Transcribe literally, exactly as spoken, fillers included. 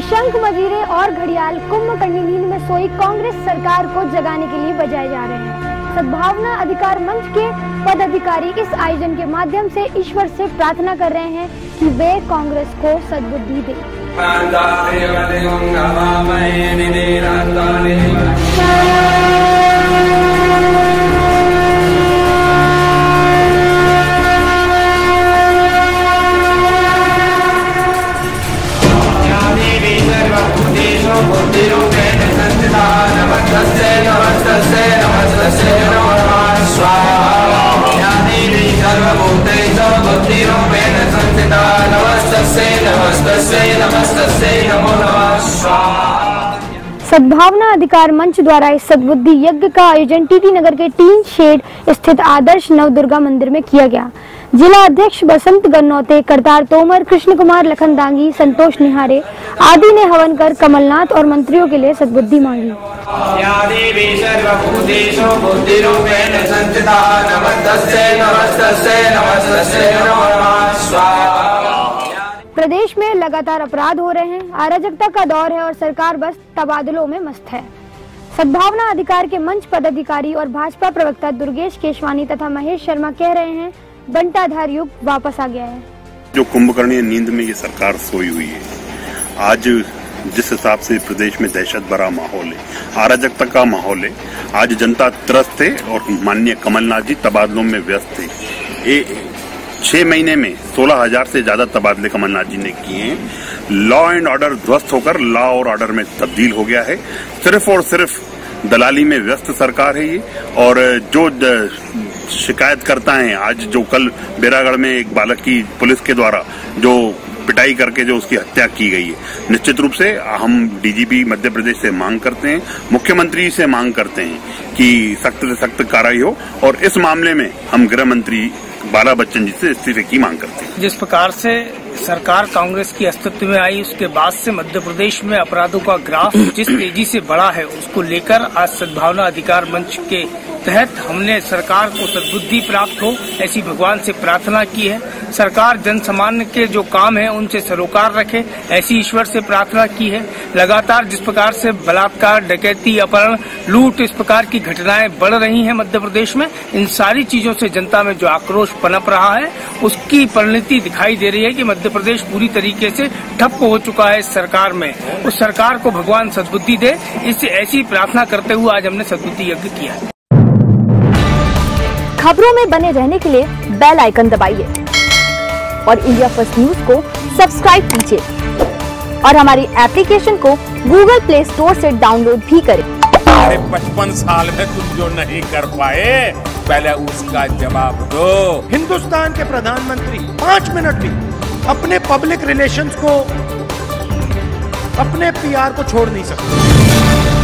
कि शंख मजीरे और घड़ियाल कुम्भकर्णी नींद में सोई कांग्रेस सरकार को जगाने के लिए बजाए जा रहे हैं। सद्भावना अधिकार मंच के पदाधिकारी इस आयोजन के माध्यम से ईश्वर से प्रार्थना कर रहे हैं कि वे कांग्रेस को सद्बुद्धि दें। सद्भावना अधिकार मंच द्वारा इस सद्बुद्धि यज्ञ का आयोजन टीटी नगर के टीन शेड स्थित आदर्श नवदुर्गा मंदिर में किया गया। जिला अध्यक्ष बसंत गन्नोते, करतार तोमर, कृष्ण कुमार लखन दांगी, संतोष निहारे आदि ने हवन कर कमलनाथ और मंत्रियों के लिए सद्बुद्धि मांगी। प्रदेश में लगातार अपराध हो रहे हैं, अराजकता का दौर है और सरकार बस तबादलों में मस्त है। सद्भावना अधिकार के मंच पदाधिकारी और भाजपा प्रवक्ता दुर्गेश केशवानी तथा महेश शर्मा कह रहे हैं, बंटाधार युग वापस आ गया है। जो कुंभकर्णी नींद में ये सरकार सोई हुई है, आज जिस हिसाब से प्रदेश में दहशत भरा माहौल है, अराजकता का माहौल है, आज जनता त्रस्त है और माननीय कमलनाथ जी तबादलों में व्यस्त है। छह महीने में सोलह हजार से ज्यादा तबादले कमलनाथ जी ने किए हैं। लॉ एंड ऑर्डर ध्वस्त होकर लॉ और ऑर्डर में तब्दील हो गया है। सिर्फ और सिर्फ दलाली में व्यस्त सरकार है ये। और जो शिकायत करता है, आज जो कल बेरागढ़ में एक बालक की पुलिस के द्वारा जो पिटाई करके जो उसकी हत्या की गई है, निश्चित रूप से हम डीजीपी मध्य प्रदेश से मांग करते हैं, मुख्यमंत्री से मांग करते हैं कि सख्त से सख्त कार्रवाई हो। और इस मामले में हम गृह मंत्री बाला बच्चन जी से इस्तीफे की मांग करते हैं। जिस प्रकार से सरकार कांग्रेस की अस्तित्व में आई, उसके बाद से मध्य प्रदेश में अपराधों का ग्राफ जिस तेजी से बढ़ा है, उसको लेकर आज सद्भावना अधिकार मंच के तहत हमने सरकार को सद्बुद्धि प्राप्त हो ऐसी भगवान से प्रार्थना की है। सरकार जनसामान्य के जो काम है उनसे सरोकार रखे ऐसी ईश्वर से प्रार्थना की है। लगातार जिस प्रकार से बलात्कार, डकैती, अपहरण, लूट, इस प्रकार की घटनाएं बढ़ रही हैं मध्य प्रदेश में, इन सारी चीजों से जनता में जो आक्रोश पनप रहा है उसकी परिणति दिखाई दे रही है कि मध्य प्रदेश पूरी तरीके से ठप हो चुका है सरकार में। उस सरकार को भगवान सद्बुद्धि दे, इससे ऐसी प्रार्थना करते हुए आज हमने सद्बुद्धि यज्ञ किया। खबरों में बने रहने के लिए बेल आइकन दबाइए और इंडिया फर्स्ट न्यूज को सब्सक्राइब कीजिए और हमारी एप्लीकेशन को गूगल प्ले स्टोर से डाउनलोड भी करें। अरे पचपन साल में तुम जो नहीं कर पाए, पहले उसका जवाब दो। हिंदुस्तान के प्रधानमंत्री पाँच मिनट में अपने पब्लिक रिलेशंस को, अपने पीआर को छोड़ नहीं सकते।